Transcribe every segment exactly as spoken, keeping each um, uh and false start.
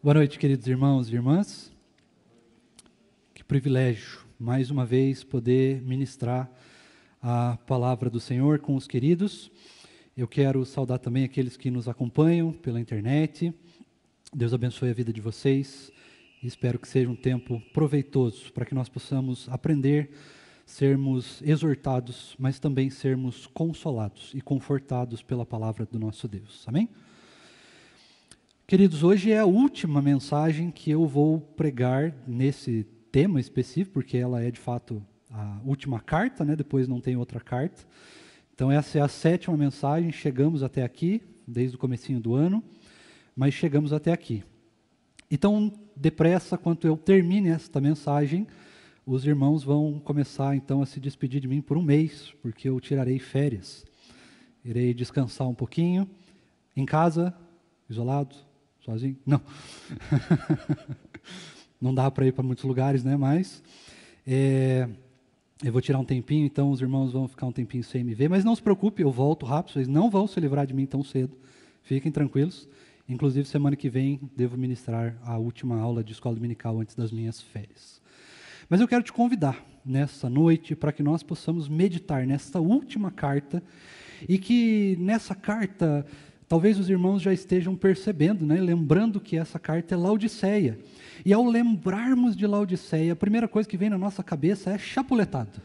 Boa noite, queridos irmãos e irmãs. Que privilégio, mais uma vez, poder ministrar a palavra do Senhor com os queridos. Eu quero saudar também aqueles que nos acompanham pela internet. Deus abençoe a vida de vocês. Espero que seja um tempo proveitoso para que nós possamos aprender, sermos exortados, mas também sermos consolados e confortados pela palavra do nosso Deus. Amém? Queridos, hoje é a última mensagem que eu vou pregar nesse tema específico, porque ela é de fato a última carta, né? Depois não tem outra carta. Então essa é a sétima mensagem, chegamos até aqui, desde o comecinho do ano, mas chegamos até aqui. Então, depressa, quanto eu termine esta mensagem, os irmãos vão começar então a se despedir de mim por um mês, porque eu tirarei férias. Irei descansar um pouquinho, em casa, isolado. Sozinho? Não. Não dá para ir para muitos lugares, né? Mas é, eu vou tirar um tempinho, então os irmãos vão ficar um tempinho sem me ver. Mas não se preocupe, eu volto rápido, vocês não vão se livrar de mim tão cedo. Fiquem tranquilos. Inclusive, semana que vem, devo ministrar a última aula de escola dominical antes das minhas férias. Mas eu quero te convidar nessa noite para que nós possamos meditar nessa última carta e que nessa carta... Talvez os irmãos já estejam percebendo, né? Lembrando que essa carta é Laodiceia. E ao lembrarmos de Laodiceia, a primeira coisa que vem na nossa cabeça é chapuletado.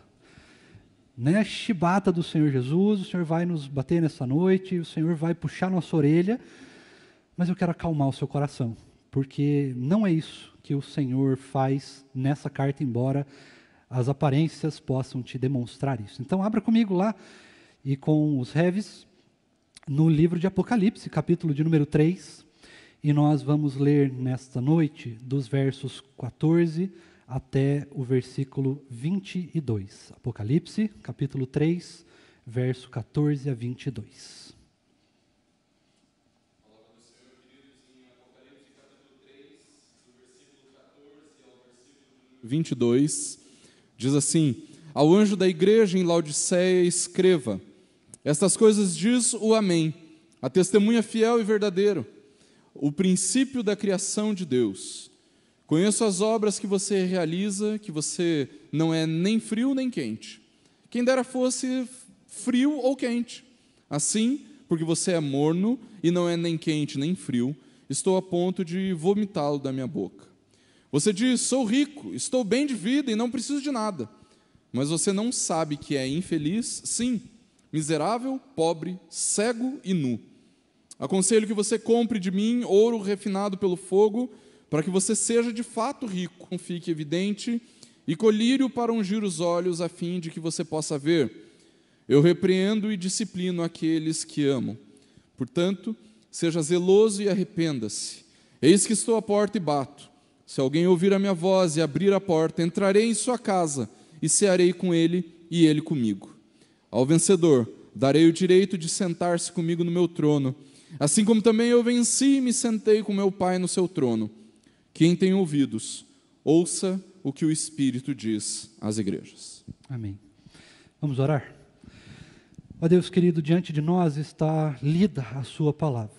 Né? Chibata do Senhor Jesus, o Senhor vai nos bater nessa noite, o Senhor vai puxar nossa orelha, mas eu quero acalmar o seu coração, porque não é isso que o Senhor faz nessa carta, embora as aparências possam te demonstrar isso. Então abra comigo lá e com os reves, no livro de Apocalipse, capítulo de número três, e nós vamos ler nesta noite dos versos quatorze até o versículo vinte e dois. Apocalipse, capítulo três, verso quatorze a vinte e dois. vinte e dois diz assim: Ao anjo da igreja em Laodiceia escreva: Estas coisas diz o Amém, a testemunha fiel e verdadeira, o princípio da criação de Deus. Conheço as obras que você realiza, que você não é nem frio nem quente. Quem dera fosse frio ou quente. Assim, porque você é morno e não é nem quente nem frio, estou a ponto de vomitá-lo da minha boca. Você diz: sou rico, estou bem de vida e não preciso de nada. Mas você não sabe que é infeliz, sim, miserável, pobre, cego e nu. Aconselho que você compre de mim ouro refinado pelo fogo, para que você seja de fato rico, fique evidente, e colírio para ungir os olhos, a fim de que você possa ver. Eu repreendo e disciplino aqueles que amo. Portanto, seja zeloso e arrependa-se. Eis que estou à porta e bato. Se alguém ouvir a minha voz e abrir a porta, entrarei em sua casa e cearei com ele e ele comigo. Ao vencedor, darei o direito de sentar-se comigo no meu trono, assim como também eu venci e me sentei com meu Pai no seu trono. Quem tem ouvidos, ouça o que o Espírito diz às igrejas. Amém. Vamos orar? Ó Deus querido, diante de nós está lida a sua palavra.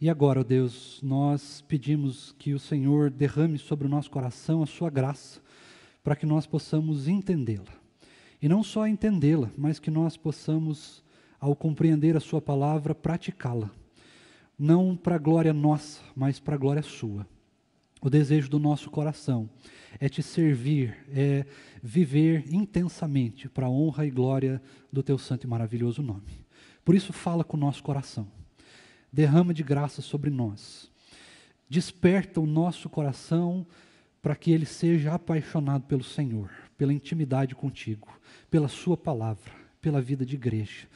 E agora, ó Deus, nós pedimos que o Senhor derrame sobre o nosso coração a sua graça, para que nós possamos entendê-la. E não só entendê-la, mas que nós possamos, ao compreender a sua palavra, praticá-la. Não para a glória nossa, mas para a glória sua. O desejo do nosso coração é te servir, é viver intensamente para a honra e glória do teu santo e maravilhoso nome. Por isso fala com o nosso coração. Derrama de graça sobre nós. Desperta o nosso coração para que ele seja apaixonado pelo Senhor, pela intimidade contigo, pela sua palavra, pela vida de igreja,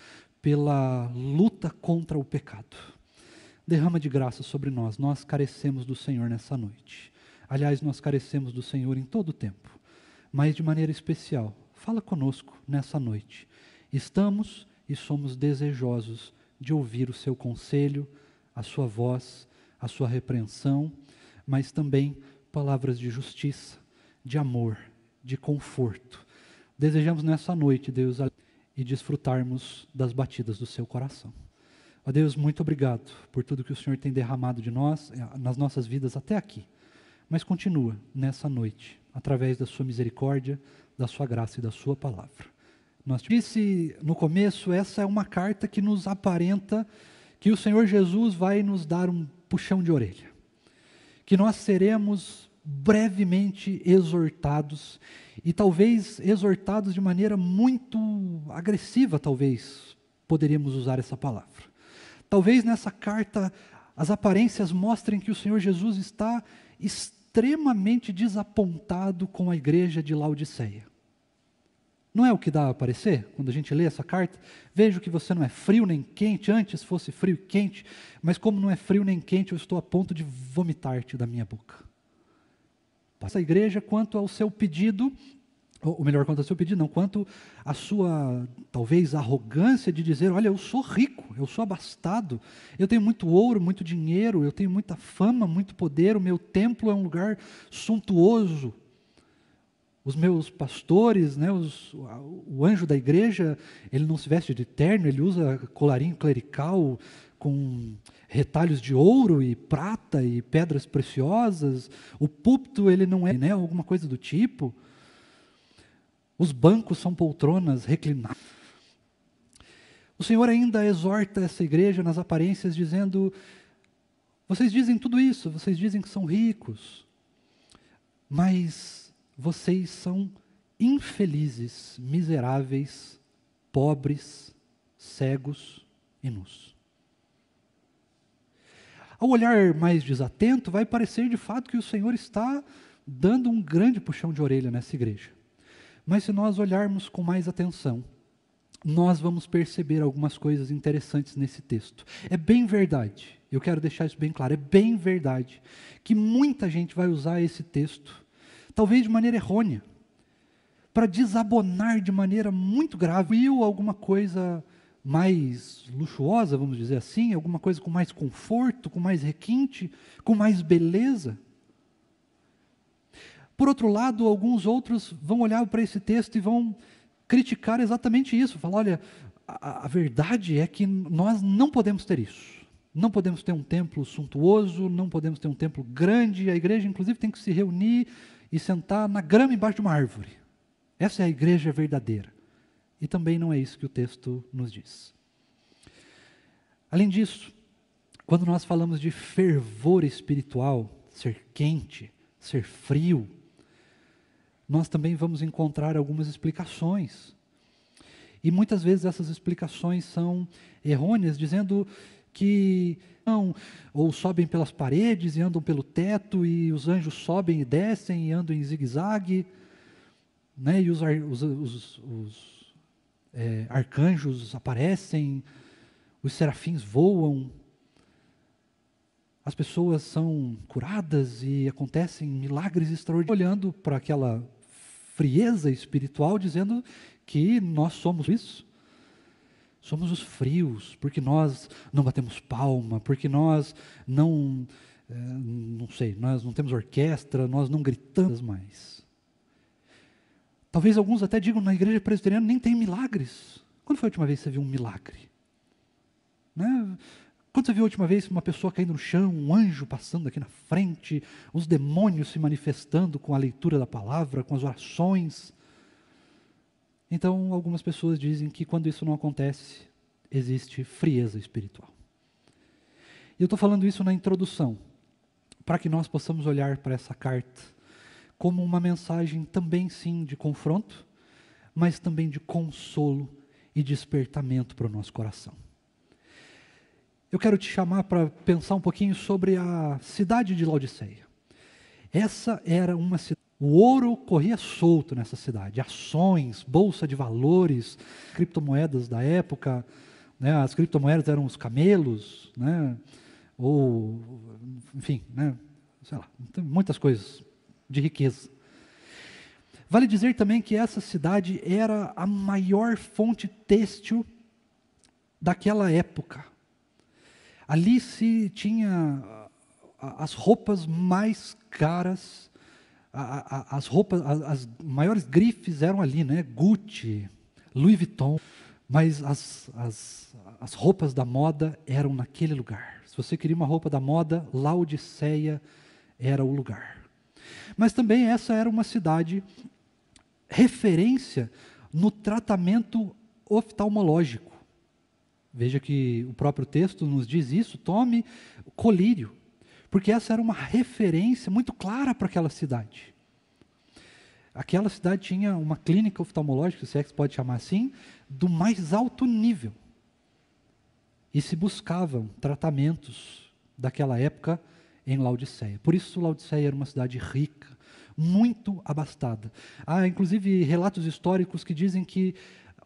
pela luta contra o pecado. Derrama de graça sobre nós, nós carecemos do Senhor nessa noite. Aliás, nós carecemos do Senhor em todo o tempo, mas de maneira especial, fala conosco nessa noite. Estamos e somos desejosos de ouvir o seu conselho, a sua voz, a sua repreensão, mas também palavras de justiça, de amor, de conforto. Desejamos nessa noite, Deus, e desfrutarmos das batidas do seu coração. Ó Deus, muito obrigado por tudo que o Senhor tem derramado de nós, nas nossas vidas até aqui. Mas continua nessa noite, através da sua misericórdia, da sua graça e da sua palavra. Nós te disse no começo, essa é uma carta que nos aparenta que o Senhor Jesus vai nos dar um puxão de orelha, que nós seremos brevemente exortados, e talvez exortados de maneira muito agressiva, talvez poderíamos usar essa palavra. Talvez nessa carta as aparências mostrem que o Senhor Jesus está extremamente desapontado com a igreja de Laodiceia. Não é o que dá a aparecer quando a gente lê essa carta? Vejo que você não é frio nem quente, antes fosse frio e quente, mas como não é frio nem quente, eu estou a ponto de vomitar-te da minha boca. Essa igreja, quanto ao seu pedido, ou melhor, quanto ao seu pedido, não, quanto à sua, talvez, arrogância de dizer, olha, eu sou rico, eu sou abastado, eu tenho muito ouro, muito dinheiro, eu tenho muita fama, muito poder, o meu templo é um lugar suntuoso, os meus pastores, né, os, o anjo da igreja, ele não se veste de terno, ele usa colarinho clerical com retalhos de ouro e prata e pedras preciosas, o púlpito ele não é, né, alguma coisa do tipo, os bancos são poltronas reclinadas. O Senhor ainda exorta essa igreja nas aparências dizendo, vocês dizem tudo isso, vocês dizem que são ricos, mas vocês são infelizes, miseráveis, pobres, cegos e nus. Ao olhar mais desatento, vai parecer de fato que o Senhor está dando um grande puxão de orelha nessa igreja. Mas se nós olharmos com mais atenção, nós vamos perceber algumas coisas interessantes nesse texto. É bem verdade, eu quero deixar isso bem claro, é bem verdade que muita gente vai usar esse texto, talvez de maneira errônea, para desabonar de maneira muito grave ou alguma coisa mais luxuosa, vamos dizer assim, alguma coisa com mais conforto, com mais requinte, com mais beleza. Por outro lado, alguns outros vão olhar para esse texto e vão criticar exatamente isso, falar, olha, a, a verdade é que nós não podemos ter isso, não podemos ter um templo suntuoso, não podemos ter um templo grande, a igreja inclusive tem que se reunir e sentar na grama embaixo de uma árvore, essa é a igreja verdadeira. E também não é isso que o texto nos diz. Além disso, quando nós falamos de fervor espiritual, ser quente, ser frio, nós também vamos encontrar algumas explicações. E muitas vezes essas explicações são errôneas, dizendo que não, ou sobem pelas paredes e andam pelo teto, e os anjos sobem e descem e andam em zigue-zague, né, e os, os, os, os É, arcanjos aparecem, os serafins voam, as pessoas são curadas e acontecem milagres extraordinários, olhando para aquela frieza espiritual, dizendo que nós somos isso, somos os frios, porque nós não batemos palma, porque nós não, é, não sei, nós não temos orquestra, nós não gritamos mais. Talvez alguns até digam, na igreja presbiteriana nem tem milagres. Quando foi a última vez que você viu um milagre? Né? Quando você viu a última vez uma pessoa caindo no chão, um anjo passando aqui na frente, os demônios se manifestando com a leitura da palavra, com as orações? Então, algumas pessoas dizem que quando isso não acontece, existe frieza espiritual. E eu estou falando isso na introdução, para que nós possamos olhar para essa carta como uma mensagem também sim de confronto, mas também de consolo e despertamento para o nosso coração. Eu quero te chamar para pensar um pouquinho sobre a cidade de Laodiceia. Essa era uma cidade, o ouro corria solto nessa cidade, ações, bolsa de valores, criptomoedas da época, né, as criptomoedas eram os camelos, né, ou enfim, né, sei lá, muitas coisas de riqueza. Vale dizer também que essa cidade era a maior fonte têxtil daquela época. Ali se tinha as roupas mais caras, as roupas, as maiores grifes eram ali, né? Gucci, Louis Vuitton, Mas as, as, as roupas da moda eram naquele lugar. Se você queria uma roupa da moda, Laodiceia era o lugar. Mas também essa era uma cidade referência no tratamento oftalmológico. Veja que o próprio texto nos diz isso, tome colírio, porque essa era uma referência muito clara para aquela cidade. Aquela cidade tinha uma clínica oftalmológica, se é que se pode chamar assim, do mais alto nível. E se buscavam tratamentos daquela época em Laodiceia. Por isso Laodiceia era uma cidade rica, muito abastada. Há inclusive relatos históricos que dizem que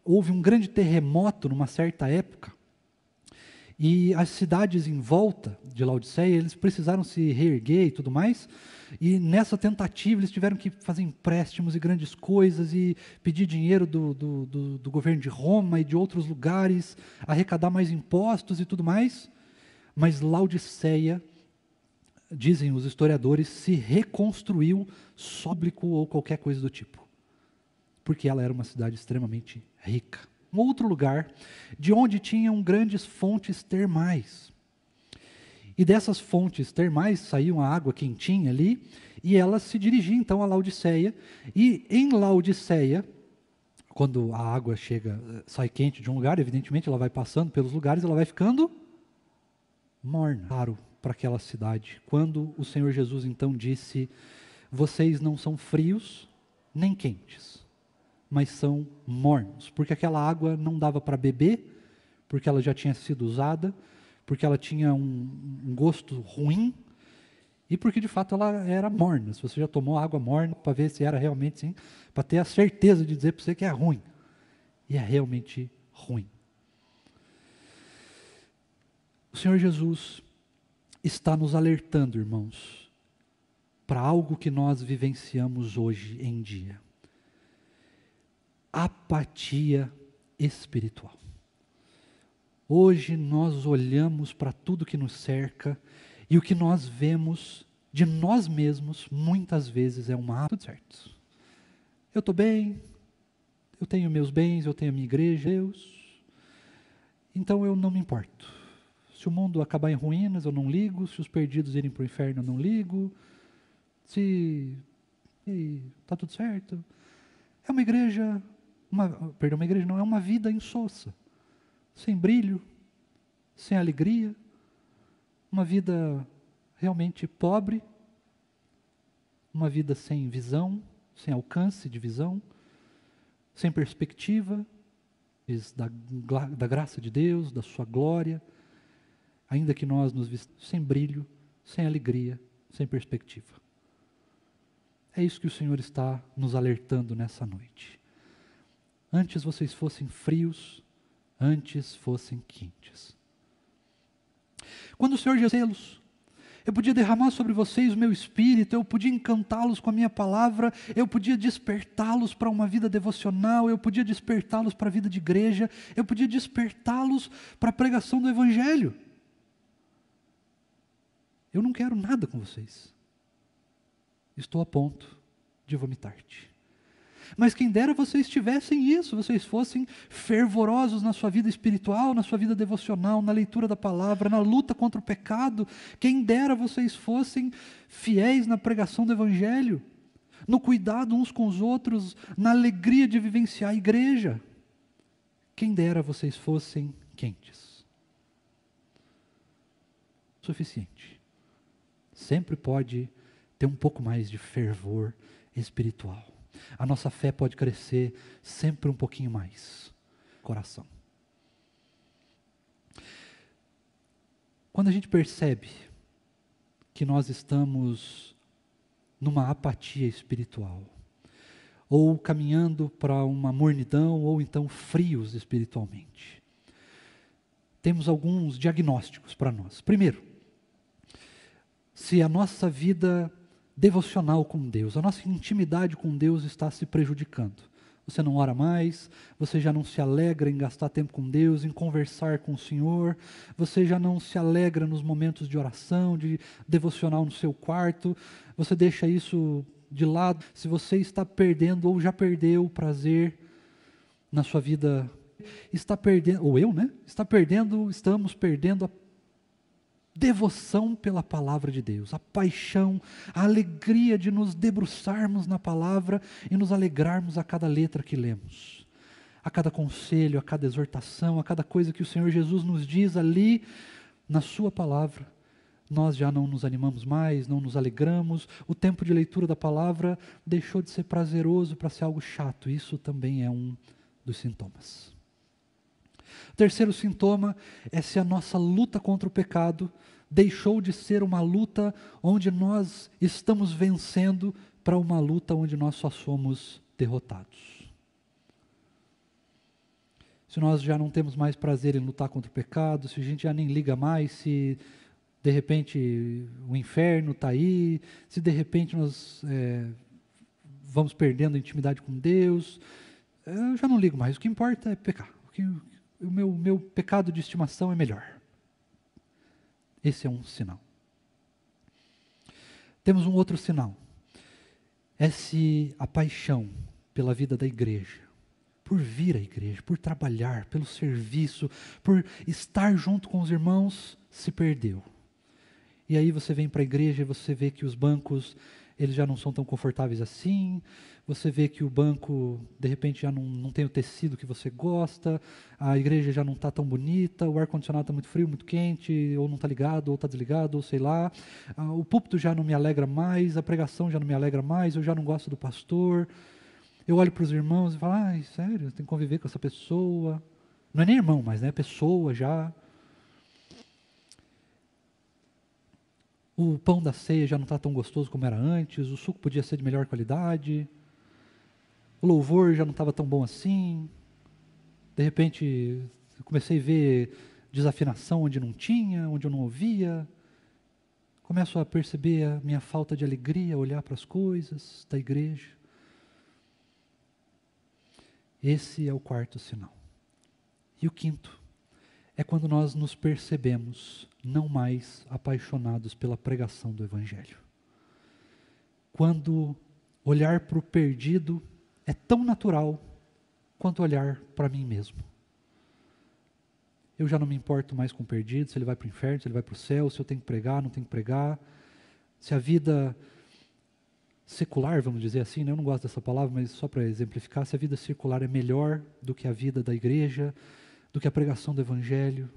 houve um grande terremoto numa certa época e as cidades em volta de Laodiceia, eles precisaram se reerguer e tudo mais, e nessa tentativa eles tiveram que fazer empréstimos e grandes coisas e pedir dinheiro do, do, do, do governo de Roma e de outros lugares, arrecadar mais impostos e tudo mais, mas Laodiceia, dizem os historiadores, se reconstruiu sóblico ou qualquer coisa do tipo, porque ela era uma cidade extremamente rica. Um outro lugar de onde tinham grandes fontes termais. E dessas fontes termais saía uma água quentinha ali, e ela se dirigia então a Laodiceia, e em Laodiceia, quando a água chega, sai quente de um lugar, evidentemente ela vai passando pelos lugares, ela vai ficando morna. Claro, para aquela cidade, quando o Senhor Jesus então disse, vocês não são frios nem quentes, mas são mornos, porque aquela água não dava para beber, porque ela já tinha sido usada, porque ela tinha um, um gosto ruim, e porque de fato ela era morna. Se você já tomou água morna, para ver se era realmente sim, para ter a certeza de dizer para você que é ruim, e é realmente ruim. O Senhor Jesus está nos alertando, irmãos, para algo que nós vivenciamos hoje em dia. Apatia espiritual. Hoje nós olhamos para tudo que nos cerca e o que nós vemos de nós mesmos muitas vezes é uma... Tudo certo. Eu estou bem, eu tenho meus bens, eu tenho a minha igreja, Deus, então eu não me importo. Se o mundo acabar em ruínas, eu não ligo. Se os perdidos irem para o inferno, eu não ligo. Se está tudo certo. É uma igreja... Uma, perdão, uma igreja não, é uma vida insossa, sem brilho, sem alegria, uma vida realmente pobre, uma vida sem visão, sem alcance de visão, sem perspectiva da, da graça de Deus, da sua glória, ainda que nós nos vistamos sem brilho, sem alegria, sem perspectiva. É isso que o Senhor está nos alertando nessa noite. Antes vocês fossem frios, antes fossem quentes. Quando o Senhor Jesus, eu podia derramar sobre vocês o meu espírito, eu podia encantá-los com a minha palavra, eu podia despertá-los para uma vida devocional, eu podia despertá-los para a vida de igreja, eu podia despertá-los para a pregação do Evangelho. Eu não quero nada com vocês. Estou a ponto de vomitar-te. Mas quem dera vocês tivessem isso, vocês fossem fervorosos na sua vida espiritual, na sua vida devocional, na leitura da palavra, na luta contra o pecado. Quem dera vocês fossem fiéis na pregação do Evangelho, no cuidado uns com os outros, na alegria de vivenciar a igreja. Quem dera vocês fossem quentes. Suficiente. Sempre pode ter um pouco mais de fervor espiritual. A nossa fé pode crescer sempre um pouquinho mais. Coração. Quando a gente percebe que nós estamos numa apatia espiritual, ou caminhando para uma mornidão, ou então frios espiritualmente, temos alguns diagnósticos para nós. Primeiro, se a nossa vida devocional com Deus, a nossa intimidade com Deus está se prejudicando. Você não ora mais, você já não se alegra em gastar tempo com Deus, em conversar com o Senhor, você já não se alegra nos momentos de oração, de devocional no seu quarto, você deixa isso de lado. Se você está perdendo ou já perdeu o prazer na sua vida está perdendo, ou eu, né? Está perdendo, estamos perdendo a devoção pela palavra de Deus, a paixão, a alegria de nos debruçarmos na palavra e nos alegrarmos a cada letra que lemos, a cada conselho, a cada exortação, a cada coisa que o Senhor Jesus nos diz ali na sua palavra. Nós já não nos animamos mais, não nos alegramos, o tempo de leitura da palavra deixou de ser prazeroso para ser algo chato. Isso também é um dos sintomas. O terceiro sintoma é se a nossa luta contra o pecado deixou de ser uma luta onde nós estamos vencendo para uma luta onde nós só somos derrotados. Se nós já não temos mais prazer em lutar contra o pecado, se a gente já nem liga mais, se de repente o inferno está aí, se de repente nós é, vamos perdendo a intimidade com Deus, eu já não ligo mais, o que importa é pecar, o que O meu, meu pecado de estimação é melhor. Esse é um sinal. Temos um outro sinal. É se a paixão pela vida da igreja, por vir à igreja, por trabalhar, pelo serviço, por estar junto com os irmãos, se perdeu. E aí você vem para a igreja e você vê que os bancos, eles já não são tão confortáveis assim, você vê que o banco, de repente, já não, não tem o tecido que você gosta, a igreja já não está tão bonita, o ar-condicionado está muito frio, muito quente, ou não está ligado, ou está desligado, ou sei lá, o púlpito já não me alegra mais, a pregação já não me alegra mais, eu já não gosto do pastor, eu olho para os irmãos e falo, ai, sério, tem que conviver com essa pessoa, não é nem irmão, mas né, pessoa já... O pão da ceia já não está tão gostoso como era antes, o suco podia ser de melhor qualidade, o louvor já não estava tão bom assim, de repente comecei a ver desafinação onde não tinha, onde eu não ouvia, começo a perceber a minha falta de alegria, olhar para as coisas da igreja. Esse é o quarto sinal. E o quinto é quando nós nos percebemos não mais apaixonados pela pregação do Evangelho. Quando olhar para o perdido é tão natural quanto olhar para mim mesmo. Eu já não me importo mais com o perdido, se ele vai para o inferno, se ele vai para o céu, se eu tenho que pregar, não tenho que pregar, se a vida secular, vamos dizer assim, né? Eu não gosto dessa palavra, mas só para exemplificar, se a vida circular é melhor do que a vida da igreja, do que a pregação do Evangelho,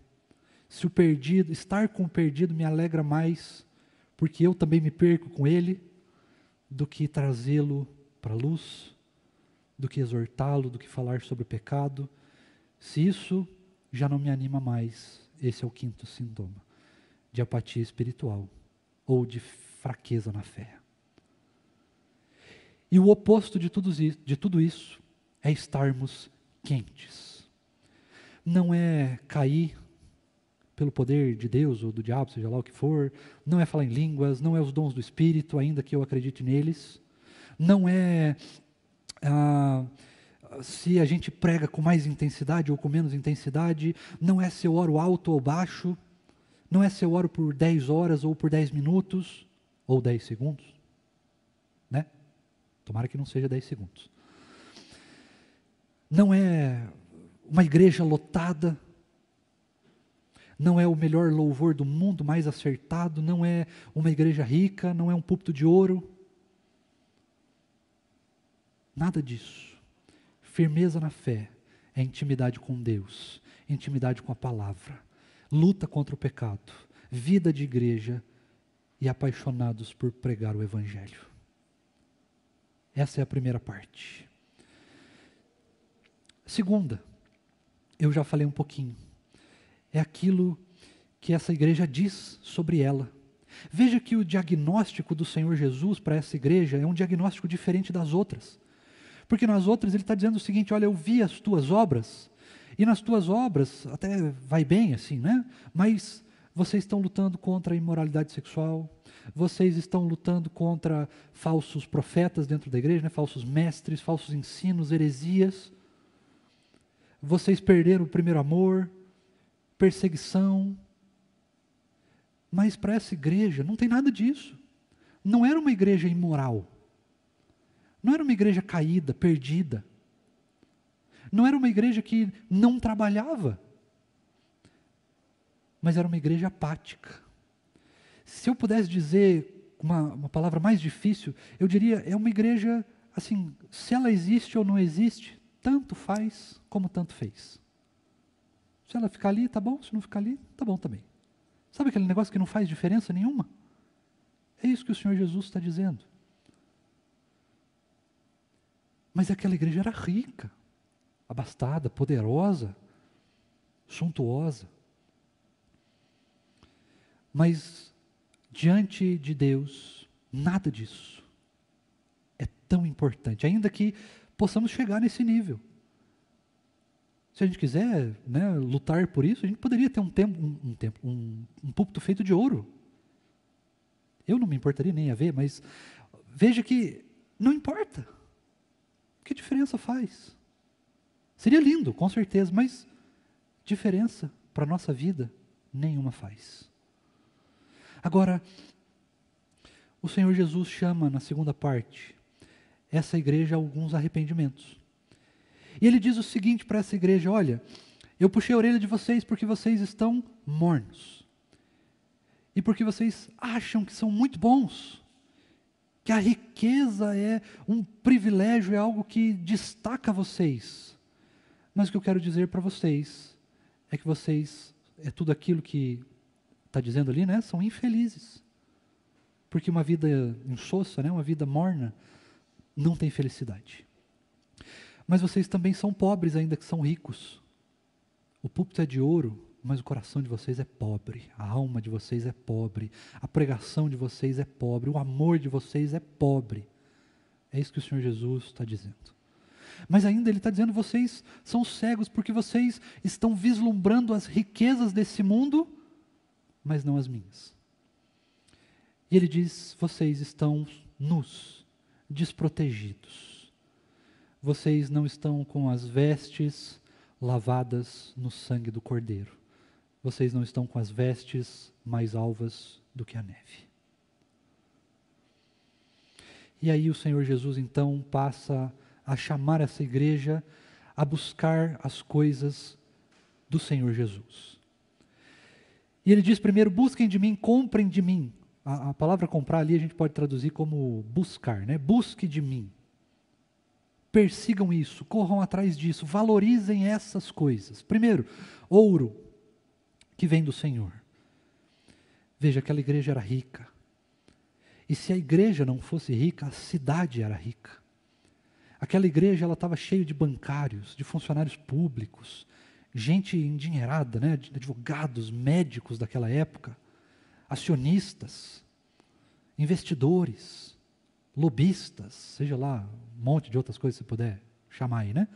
se o perdido, estar com o perdido me alegra mais, porque eu também me perco com ele, do que trazê-lo para a luz, do que exortá-lo, do que falar sobre o pecado, se isso já não me anima mais, esse é o quinto sintoma, de apatia espiritual, ou de fraqueza na fé. E o oposto de tudo isso, de tudo isso é estarmos quentes. Não é cair pelo poder de Deus ou do diabo, seja lá o que for, não é falar em línguas, não é os dons do Espírito, ainda que eu acredite neles, não é ah, se a gente prega com mais intensidade ou com menos intensidade, não é se eu oro alto ou baixo, não é se eu oro por dez horas ou por dez minutos, ou dez segundos, né? Tomara que não seja dez segundos. Não é uma igreja lotada, não é o melhor louvor do mundo, mais acertado, não é uma igreja rica, não é um púlpito de ouro, nada disso. Firmeza na fé é intimidade com Deus, intimidade com a palavra, luta contra o pecado, vida de igreja e apaixonados por pregar o Evangelho. Essa é a primeira parte. Segunda, eu já falei um pouquinho, é aquilo que essa igreja diz sobre ela. Veja que o diagnóstico do Senhor Jesus para essa igreja é um diagnóstico diferente das outras, porque nas outras ele está dizendo o seguinte, olha, eu vi as tuas obras, e nas tuas obras até vai bem assim, né? Mas vocês estão lutando contra a imoralidade sexual, vocês estão lutando contra falsos profetas dentro da igreja, né? Falsos mestres, falsos ensinos, heresias, vocês perderam o primeiro amor, perseguição, mas para essa igreja não tem nada disso, não era uma igreja imoral, não era uma igreja caída, perdida, Não era uma igreja que não trabalhava, mas era uma igreja apática. Se eu pudesse dizer uma, uma palavra mais difícil, eu diria, é uma igreja, assim, se ela existe ou não existe, tanto faz como tanto fez. Se ela ficar ali, tá bom, se não ficar ali, tá bom também. Sabe aquele negócio que não faz diferença nenhuma? É isso que o Senhor Jesus está dizendo. Mas aquela igreja era rica, abastada, poderosa, suntuosa. Mas diante de Deus, nada disso é tão importante, ainda que possamos chegar nesse nível. Se a gente quiser, né, lutar por isso, a gente poderia ter um tempo, um, um, tempo, um, um púlpito feito de ouro. Eu não me importaria nem a ver, mas veja que não importa. Que diferença faz? Seria lindo, com certeza, mas diferença para a nossa vida nenhuma faz. Agora, o Senhor Jesus chama na segunda parte essa igreja a alguns arrependimentos. E ele diz o seguinte para essa igreja: olha, eu puxei a orelha de vocês porque vocês estão mornos. E porque vocês acham que são muito bons, que a riqueza é um privilégio, é algo que destaca vocês. Mas o que eu quero dizer para vocês é que vocês, é tudo aquilo que está dizendo ali, né? São infelizes. Porque uma vida insossa, né? Uma vida morna, não tem felicidade. Mas vocês também são pobres, ainda que são ricos. O púlpito é de ouro, mas o coração de vocês é pobre, a alma de vocês é pobre, a pregação de vocês é pobre, o amor de vocês é pobre. É isso que o Senhor Jesus está dizendo. Mas ainda Ele está dizendo, vocês são cegos, porque vocês estão vislumbrando as riquezas desse mundo, mas não as minhas. E Ele diz, vocês estão nus, desprotegidos. Vocês não estão com as vestes lavadas no sangue do Cordeiro. Vocês não estão com as vestes mais alvas do que a neve. E aí o Senhor Jesus então passa a chamar essa igreja a buscar as coisas do Senhor Jesus. E ele diz primeiro, busquem de mim, comprem de mim. A, a palavra comprar ali a gente pode traduzir como buscar, né? Busque de mim. Persigam isso, corram atrás disso, valorizem essas coisas. Primeiro, ouro que vem do Senhor. Veja, aquela igreja era rica. E se a igreja não fosse rica, a cidade era rica. Aquela igreja ela estava cheia de bancários, de funcionários públicos, gente endinheirada, né? Advogados, médicos daquela época, acionistas, investidores, lobistas, seja lá, um monte de outras coisas que você puder chamar aí, né?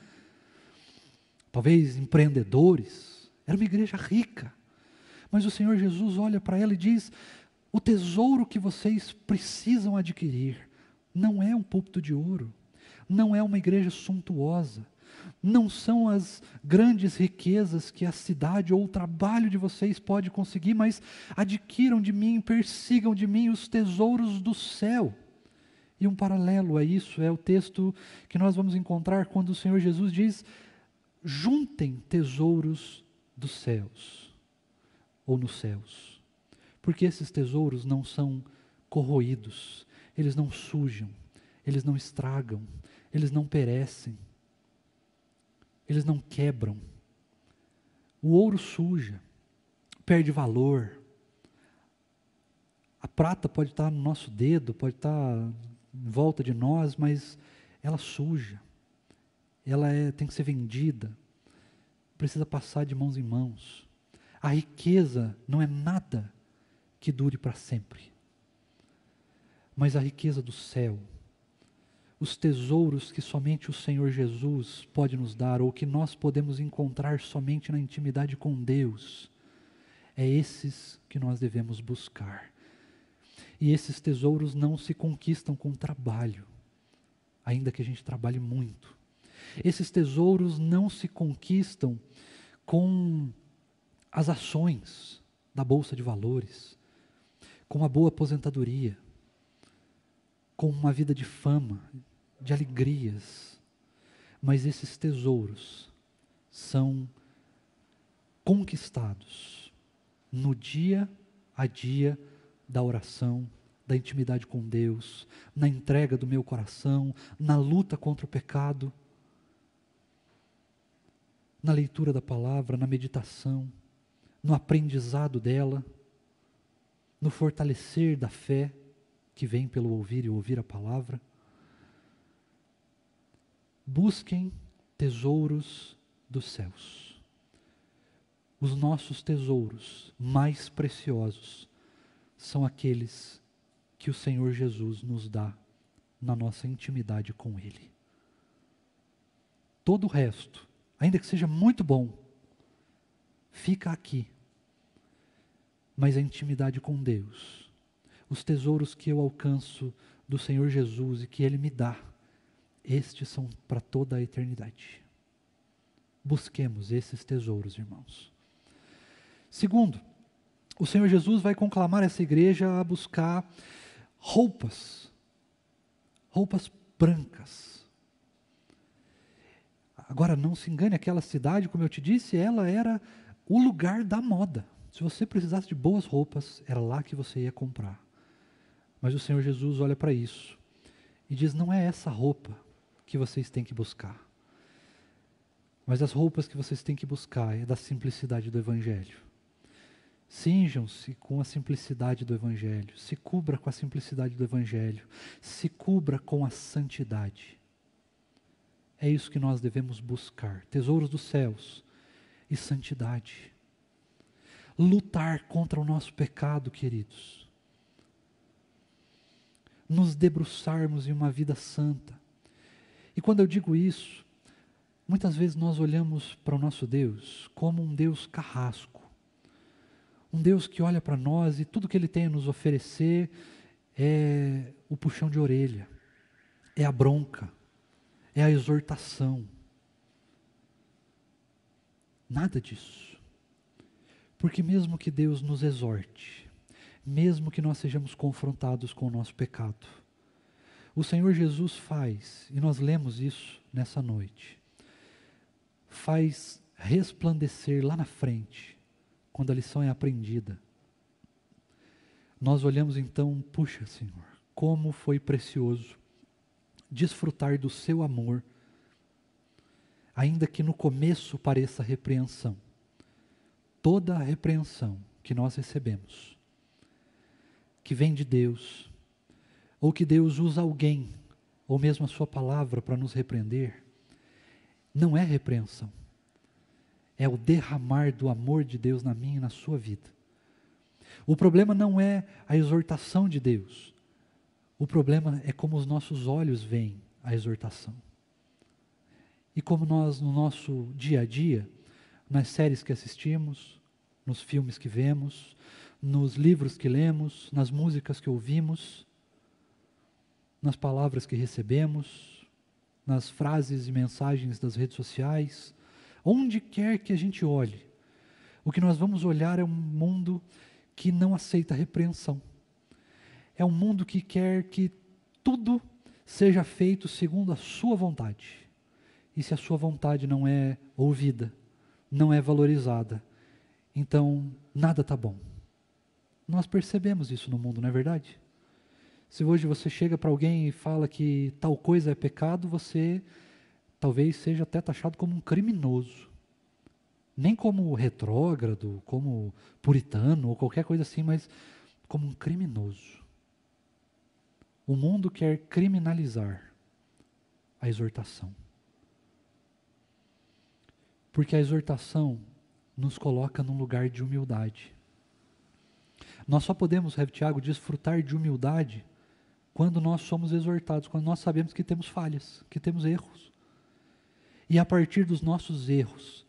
Talvez empreendedores. Era uma igreja rica. Mas o Senhor Jesus olha para ela e diz, o tesouro que vocês precisam adquirir não é um púlpito de ouro, não é uma igreja suntuosa, não são as grandes riquezas que a cidade ou o trabalho de vocês pode conseguir, mas adquiram de mim, persigam de mim os tesouros do céu. E um paralelo a isso é o texto que nós vamos encontrar quando o Senhor Jesus diz, juntem tesouros dos céus, ou nos céus, porque esses tesouros não são corroídos, eles não sujam, eles não estragam, eles não perecem, eles não quebram. O ouro suja, perde valor, a prata pode estar no nosso dedo, pode estar em volta de nós, mas ela suja, ela é, tem que ser vendida, precisa passar de mãos em mãos. A riqueza não é nada que dure para sempre, mas a riqueza do céu, os tesouros que somente o Senhor Jesus pode nos dar, ou que nós podemos encontrar somente na intimidade com Deus, é esses que nós devemos buscar. E esses tesouros não se conquistam com trabalho, ainda que a gente trabalhe muito. Esses tesouros não se conquistam com as ações da Bolsa de Valores, com uma boa aposentadoria, com uma vida de fama, de alegrias. mas esses tesouros são conquistados no dia a dia da oração, da intimidade com Deus, na entrega do meu coração, na luta contra o pecado, na leitura da palavra, na meditação, no aprendizado dela, no fortalecer da fé que vem pelo ouvir e ouvir a palavra. Busquem tesouros dos céus. Os nossos tesouros mais preciosos são aqueles que o Senhor Jesus nos dá na nossa intimidade com Ele. Todo o resto, ainda que seja muito bom, fica aqui. Mas a intimidade com Deus, os tesouros que eu alcanço do Senhor Jesus e que Ele me dá, estes são para toda a eternidade. Busquemos esses tesouros, irmãos. Segundo, o Senhor Jesus vai conclamar essa igreja a buscar roupas, roupas brancas. Agora, não se engane, aquela cidade, como eu te disse, ela era o lugar da moda. Se você precisasse de boas roupas, era lá que você ia comprar. Mas o Senhor Jesus olha para isso e diz, não é essa roupa que vocês têm que buscar. Mas as roupas que vocês têm que buscar é da simplicidade do Evangelho. Cinjam-se com a simplicidade do Evangelho, se cubra com a simplicidade do Evangelho, se cubra com a santidade. É isso que nós devemos buscar, tesouros dos céus e santidade. Lutar contra o nosso pecado, queridos. Nos debruçarmos em uma vida santa. E quando eu digo isso, muitas vezes nós olhamos para o nosso Deus como um Deus carrasco. Um Deus que olha para nós e tudo que Ele tem a nos oferecer é o puxão de orelha, é a bronca, é a exortação. Nada disso. Porque mesmo que Deus nos exorte, mesmo que nós sejamos confrontados com o nosso pecado, o Senhor Jesus faz, e nós lemos isso nessa noite, faz resplandecer lá na frente, quando a lição é aprendida. Nós olhamos então, puxa Senhor, como foi precioso desfrutar do seu amor, ainda que no começo pareça repreensão. Toda a repreensão que nós recebemos, que vem de Deus, ou que Deus usa alguém, ou mesmo a sua palavra para nos repreender, não é repreensão. É o derramar do amor de Deus na minha e na sua vida. O problema não é a exortação de Deus. O problema é como os nossos olhos veem a exortação. E como nós, no nosso dia a dia, nas séries que assistimos, nos filmes que vemos, nos livros que lemos, nas músicas que ouvimos, nas palavras que recebemos, nas frases e mensagens das redes sociais, onde quer que a gente olhe, o que nós vamos olhar é um mundo que não aceita repreensão. É um mundo que quer que tudo seja feito segundo a sua vontade. E se a sua vontade não é ouvida, não é valorizada, então nada está bom. Nós percebemos isso no mundo, não é verdade? Se hoje você chega para alguém e fala que tal coisa é pecado, você talvez seja até taxado como um criminoso, nem como retrógrado, como puritano ou qualquer coisa assim, mas como um criminoso. O mundo quer criminalizar a exortação, porque a exortação nos coloca num lugar de humildade. Nós só podemos, Rev. Tiago, desfrutar de humildade quando nós somos exortados, quando nós sabemos que temos falhas, que temos erros. E a partir dos nossos erros,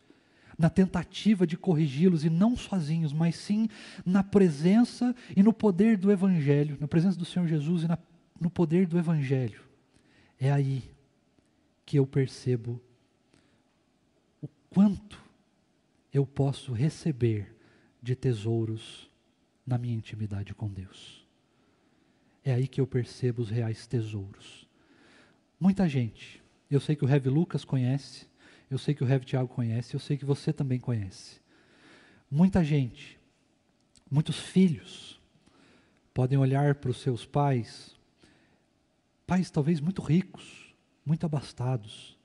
na tentativa de corrigi-los, e não sozinhos, mas sim na presença e no poder do Evangelho, na presença do Senhor Jesus e na, no poder do Evangelho, é aí que eu percebo o quanto eu posso receber de tesouros na minha intimidade com Deus. É aí que eu percebo os reais tesouros. Muita gente Eu sei que o Rev Lucas conhece, eu sei que o Rev Tiago conhece, eu sei que você também conhece. Muita gente, muitos filhos, podem olhar para os seus pais, pais talvez muito ricos, muito abastados,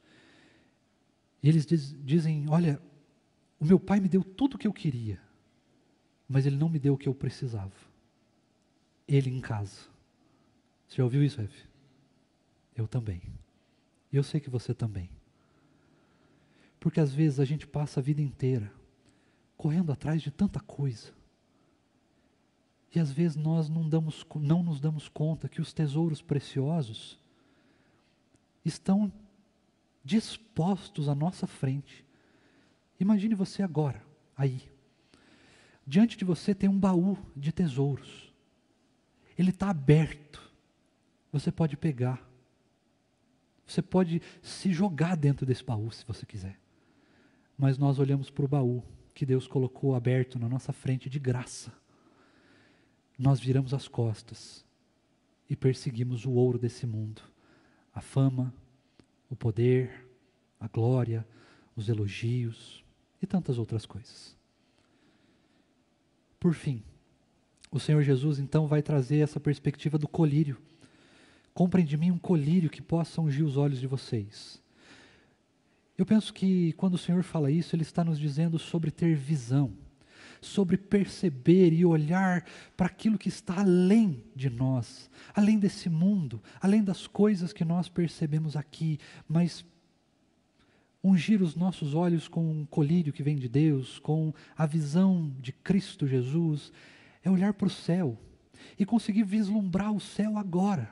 e eles diz, dizem, olha, o meu pai me deu tudo o que eu queria, mas ele não me deu o que eu precisava, ele em casa. Você já ouviu isso, Rev? Eu também. Eu sei que você também. Porque às vezes a gente passa a vida inteira correndo atrás de tanta coisa. E às vezes nós não, damos, não nos damos conta que os tesouros preciosos estão dispostos à nossa frente. Imagine você agora, aí. Diante de você tem um baú de tesouros. Ele está aberto. Você pode pegar. Você pode se jogar dentro desse baú se você quiser. Mas nós olhamos para o baú que Deus colocou aberto na nossa frente de graça. Nós viramos as costas e perseguimos o ouro desse mundo, a fama, o poder, a glória, os elogios e tantas outras coisas. Por fim, o Senhor Jesus então vai trazer essa perspectiva do colírio. Comprem de mim um colírio que possa ungir os olhos de vocês. Eu penso que quando o Senhor fala isso, Ele está nos dizendo sobre ter visão, sobre perceber e olhar para aquilo que está além de nós, além desse mundo, além das coisas que nós percebemos aqui, mas ungir os nossos olhos com um colírio que vem de Deus, com a visão de Cristo Jesus, é olhar para o céu e conseguir vislumbrar o céu agora,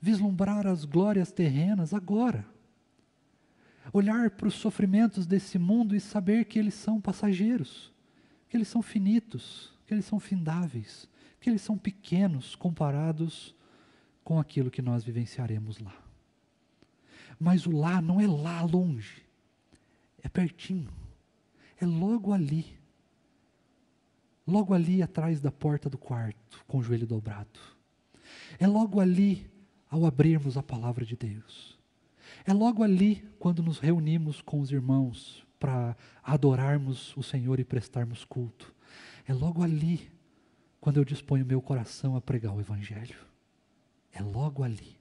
vislumbrar as glórias terrenas agora, olhar para os sofrimentos desse mundo e saber que eles são passageiros, que eles são finitos, que eles são findáveis, que eles são pequenos comparados com aquilo que nós vivenciaremos lá. Mas o lá não é lá longe, é pertinho, é logo ali, logo ali atrás da porta do quarto, com o joelho dobrado. É logo ali ao abrirmos a palavra de Deus. É logo ali, quando nos reunimos com os irmãos para adorarmos o Senhor e prestarmos culto. É logo ali, quando eu disponho meu coração a pregar o Evangelho. É logo ali.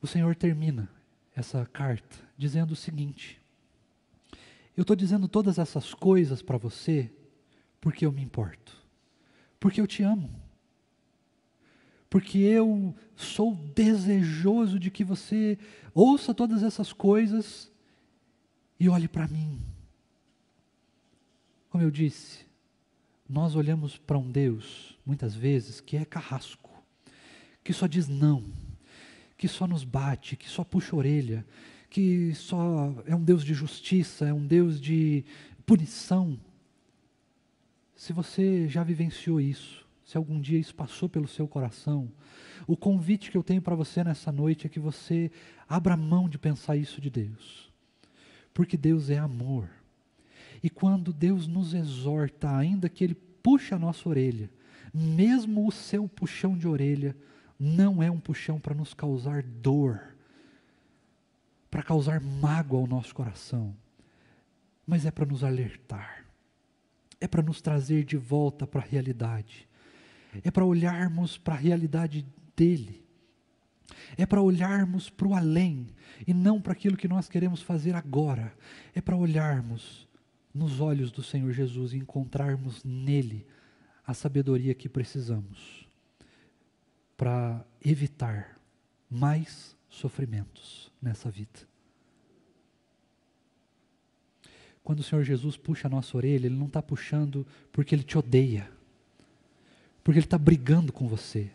O Senhor termina essa carta dizendo o seguinte: eu estou dizendo todas essas coisas para você porque eu me importo, porque eu te amo, porque eu sou desejoso de que você ouça todas essas coisas e olhe para mim. Como eu disse, nós olhamos para um Deus, muitas vezes, que é carrasco, que só diz não, que só nos bate, que só puxa a orelha, que só é um Deus de justiça, é um Deus de punição. Se você já vivenciou isso, se algum dia isso passou pelo seu coração, o convite que eu tenho para você nessa noite é que você abra mão de pensar isso de Deus. Porque Deus é amor. E quando Deus nos exorta, ainda que Ele puxe a nossa orelha, mesmo o seu puxão de orelha não é um puxão para nos causar dor, para causar mágoa ao nosso coração, mas é para nos alertar, é para nos trazer de volta para a realidade. É para olharmos para a realidade dele, é para olharmos para o além e não para aquilo que nós queremos fazer agora, é para olharmos nos olhos do Senhor Jesus e encontrarmos nele a sabedoria que precisamos para evitar mais sofrimentos nessa vida. Quando o Senhor Jesus puxa a nossa orelha, Ele não está puxando porque Ele te odeia, porque Ele está brigando com você,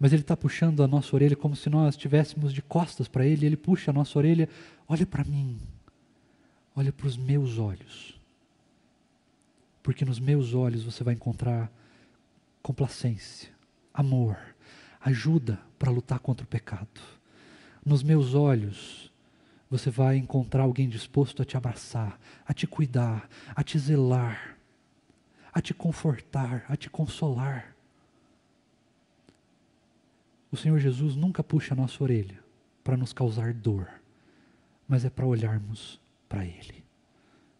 mas Ele está puxando a nossa orelha como se nós estivéssemos de costas para Ele, e Ele puxa a nossa orelha, olha para mim, olha para os meus olhos, porque nos meus olhos você vai encontrar complacência, amor, ajuda para lutar contra o pecado, nos meus olhos você vai encontrar alguém disposto a te abraçar, a te cuidar, a te zelar, a te confortar, a te consolar. O Senhor Jesus nunca puxa a nossa orelha para nos causar dor, mas é para olharmos para Ele,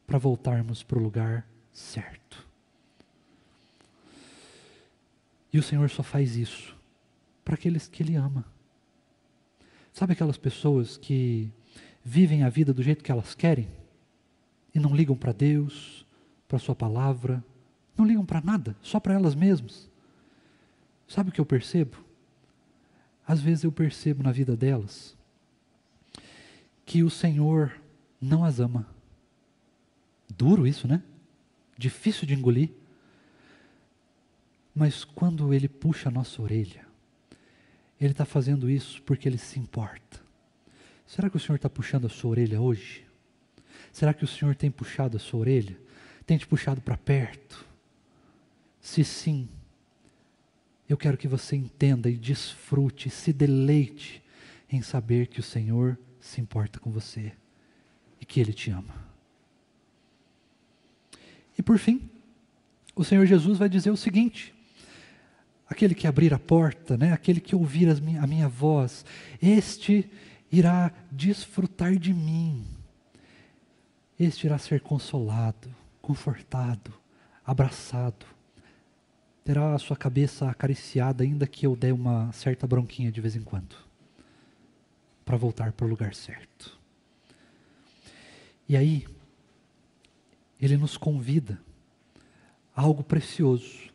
para voltarmos para o lugar certo. E o Senhor só faz isso para aqueles que Ele ama. Sabe aquelas pessoas que vivem a vida do jeito que elas querem e não ligam para Deus, para Sua palavra, não ligam para nada, só para elas mesmas? Sabe o que eu percebo? Às vezes eu percebo na vida delas que o Senhor não as ama. Duro isso, né? Difícil de engolir. Mas quando Ele puxa a nossa orelha, Ele está fazendo isso porque Ele se importa. Será que o Senhor está puxando a sua orelha hoje? Será que o Senhor tem puxado a sua orelha? Tem te puxado para perto? Se sim, eu quero que você entenda e desfrute, se deleite em saber que o Senhor se importa com você e que Ele te ama. E por fim, o Senhor Jesus vai dizer o seguinte: aquele que abrir a porta, né, aquele que ouvir as minha, a minha voz, este irá desfrutar de mim, este irá ser consolado, confortado, abraçado, terá a sua cabeça acariciada, ainda que eu dê uma certa bronquinha de vez em quando, para voltar para o lugar certo. E aí, Ele nos convida a algo precioso,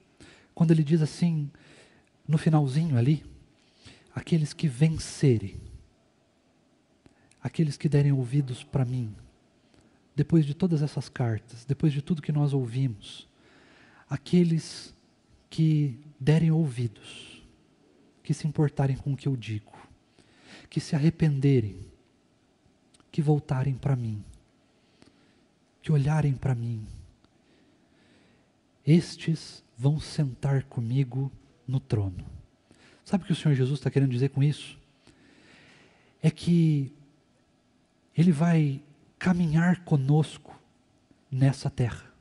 quando Ele diz assim, no finalzinho ali, aqueles que vencerem, aqueles que derem ouvidos para mim, depois de todas essas cartas, depois de tudo que nós ouvimos, aqueles que derem ouvidos, que se importarem com o que eu digo, que se arrependerem, que voltarem para mim, que olharem para mim, estes vão sentar comigo no trono. Sabe o que o Senhor Jesus está querendo dizer com isso? É que Ele vai caminhar conosco nessa terra.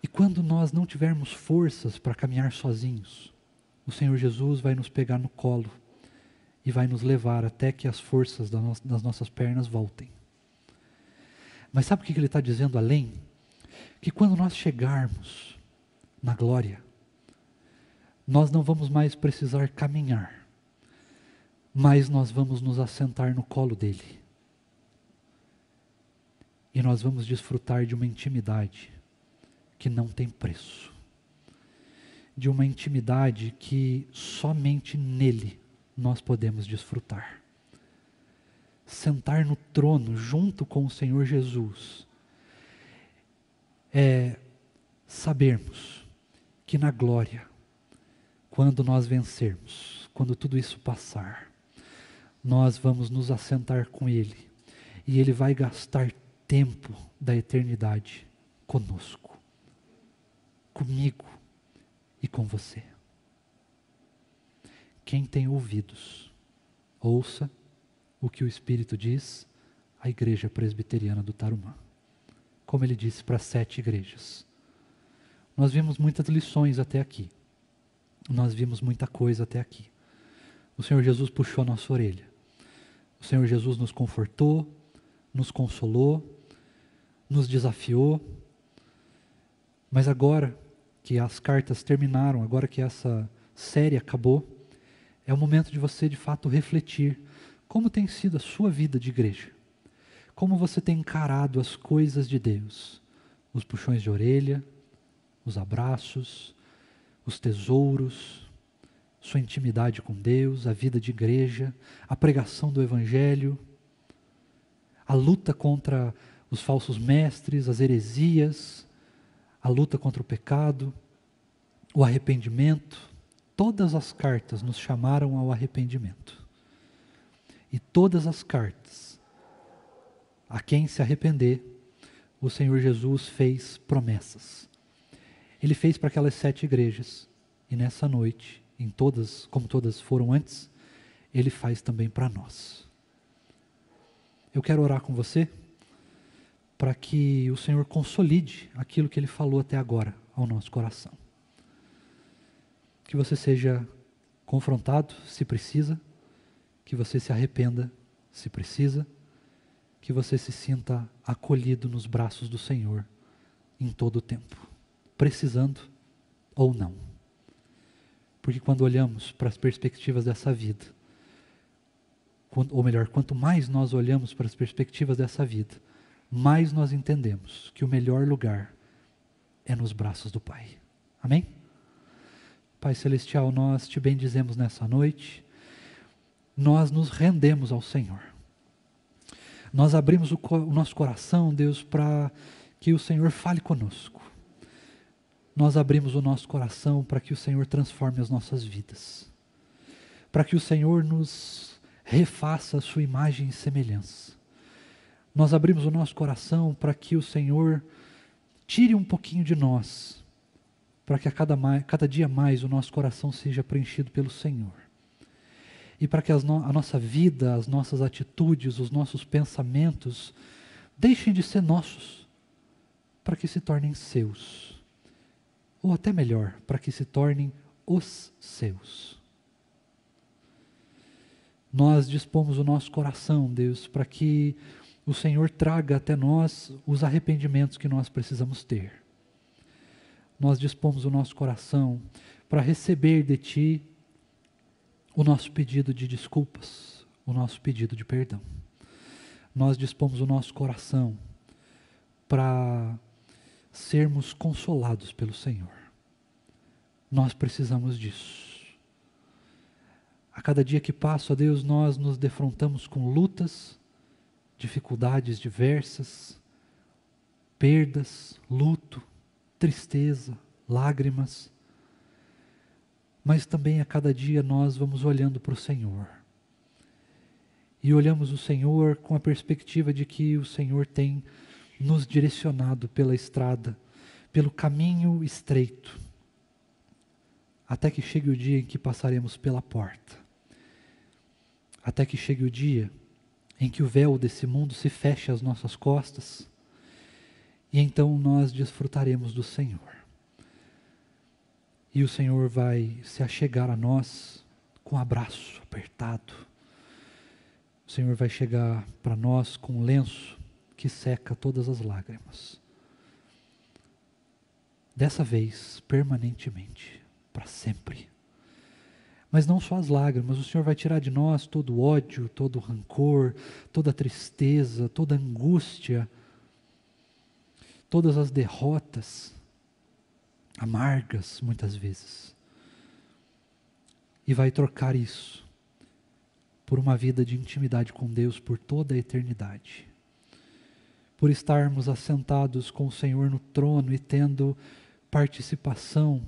E quando nós não tivermos forças para caminhar sozinhos, o Senhor Jesus vai nos pegar no colo e vai nos levar até que as forças das nossas pernas voltem. Mas sabe o que Ele está dizendo além? Que quando nós chegarmos na glória, nós não vamos mais precisar caminhar, mas nós vamos nos assentar no colo dEle. E nós vamos desfrutar de uma intimidade que não tem preço, de uma intimidade que somente nele nós podemos desfrutar. Sentar no trono junto com o Senhor Jesus é sabermos que na glória, quando nós vencermos, quando tudo isso passar, nós vamos nos assentar com Ele e Ele vai gastar tempo da eternidade conosco, comigo e com você. Quem tem ouvidos, ouça o que o Espírito diz à Igreja Presbiteriana do Tarumã, como Ele disse para as sete igrejas. Nós vimos muitas lições até aqui, nós vimos muita coisa até aqui. O Senhor Jesus puxou a nossa orelha, o Senhor Jesus nos confortou, nos consolou, nos desafiou, mas agora que as cartas terminaram, agora que essa série acabou, é o momento de você de fato refletir como tem sido a sua vida de igreja. Como você tem encarado as coisas de Deus, os puxões de orelha, os abraços, os tesouros, sua intimidade com Deus, a vida de igreja, a pregação do Evangelho, a luta contra os falsos mestres, as heresias, a luta contra o pecado, o arrependimento. Todas as cartas nos chamaram ao arrependimento. E todas as cartas, a quem se arrepender, o Senhor Jesus fez promessas. Ele fez para aquelas sete igrejas, e nessa noite, em todas, como todas foram antes, Ele faz também para nós. Eu quero orar com você, para que o Senhor consolide aquilo que Ele falou até agora ao nosso coração. que você seja confrontado, se precisa, que você se arrependa, se precisa, que você se sinta acolhido nos braços do Senhor em todo o tempo, precisando ou não. Porque quando olhamos para as perspectivas dessa vida, ou melhor, quanto mais nós olhamos para as perspectivas dessa vida, mais nós entendemos que o melhor lugar é nos braços do Pai. Amém? Pai Celestial, nós te bendizemos nessa noite, nós nos rendemos ao Senhor. Nós abrimos o, o nosso coração, Deus, para que o Senhor fale conosco. Nós abrimos o nosso coração para que o Senhor transforme as nossas vidas. Para que o Senhor nos refaça a sua imagem e semelhança. Nós abrimos o nosso coração para que o Senhor tire um pouquinho de nós, para que a cada, cada dia mais o nosso coração seja preenchido pelo Senhor. E para que as no, a nossa vida, as nossas atitudes, os nossos pensamentos deixem de ser nossos, para que se tornem seus. Ou até melhor, para que se tornem os seus. Nós dispomos o nosso coração, Deus, para que o Senhor traga até nós os arrependimentos que nós precisamos ter. Nós dispomos o nosso coração para receber de Ti o nosso pedido de desculpas, o nosso pedido de perdão. Nós dispomos o nosso coração para sermos consolados pelo Senhor. Nós precisamos disso. A cada dia que passa, ó Deus, nós nos defrontamos com lutas, dificuldades diversas, perdas, luto, tristeza, lágrimas. Mas também a cada dia nós vamos olhando para o Senhor. E olhamos o Senhor com a perspectiva de que o Senhor tem nos direcionado pela estrada, pelo caminho estreito, até que chegue o dia em que passaremos pela porta. Até que chegue o dia em que o véu desse mundo se feche às nossas costas, e então nós desfrutaremos do Senhor. E o Senhor vai se achegar a nós com um abraço apertado. O Senhor vai chegar para nós com um lenço que seca todas as lágrimas. Dessa vez, permanentemente, para sempre. Mas não só as lágrimas, o Senhor vai tirar de nós todo o ódio, todo o rancor, toda a tristeza, toda a angústia, todas as derrotas, amargas muitas vezes, e vai trocar isso por uma vida de intimidade com Deus por toda a eternidade, por estarmos assentados com o Senhor no trono e tendo participação,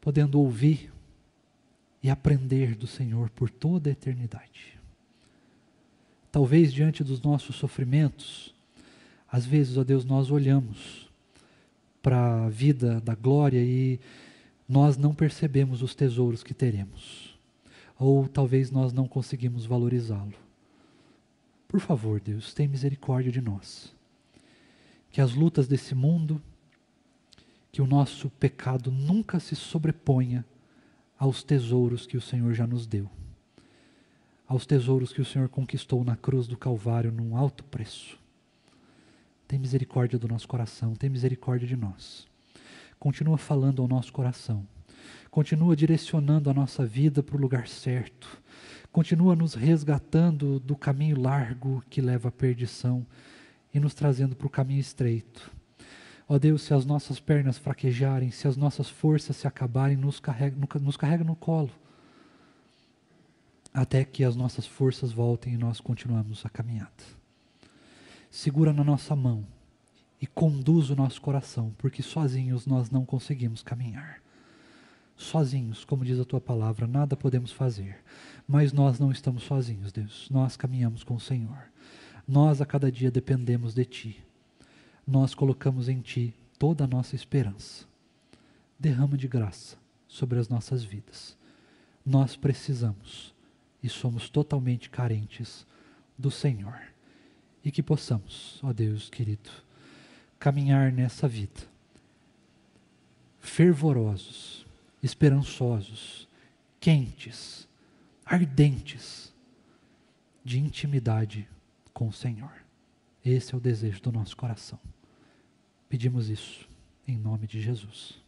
podendo ouvir e aprender do Senhor por toda a eternidade. Talvez diante dos nossos sofrimentos, às vezes, ó Deus, nós olhamos para a vida da glória e nós não percebemos os tesouros que teremos, ou talvez nós não conseguimos valorizá-lo. Por favor, Deus, tem misericórdia de nós, que as lutas desse mundo, que o nosso pecado nunca se sobreponha aos tesouros que o Senhor já nos deu, aos tesouros que o Senhor conquistou na cruz do Calvário num alto preço. Tem misericórdia do nosso coração, tem misericórdia de nós. Continua falando ao nosso coração. Continua direcionando a nossa vida para o lugar certo. Continua nos resgatando do caminho largo que leva à perdição e nos trazendo para o caminho estreito. Ó Deus, se as nossas pernas fraquejarem, se as nossas forças se acabarem, nos carrega, nos carrega no colo. Até que as nossas forças voltem e nós continuamos a caminhada. Segura na nossa mão e conduz o nosso coração, porque sozinhos nós não conseguimos caminhar. Sozinhos, como diz a Tua palavra, nada podemos fazer. Mas nós não estamos sozinhos, Deus. Nós caminhamos com o Senhor. Nós a cada dia dependemos de Ti. Nós colocamos em Ti toda a nossa esperança. Derrama de graça sobre as nossas vidas. Nós precisamos e somos totalmente carentes do Senhor. E que possamos, ó Deus querido, caminhar nessa vida fervorosos esperançosos, quentes, ardentes de intimidade com o Senhor. Esse é o desejo do nosso coração. Pedimos isso em nome de Jesus.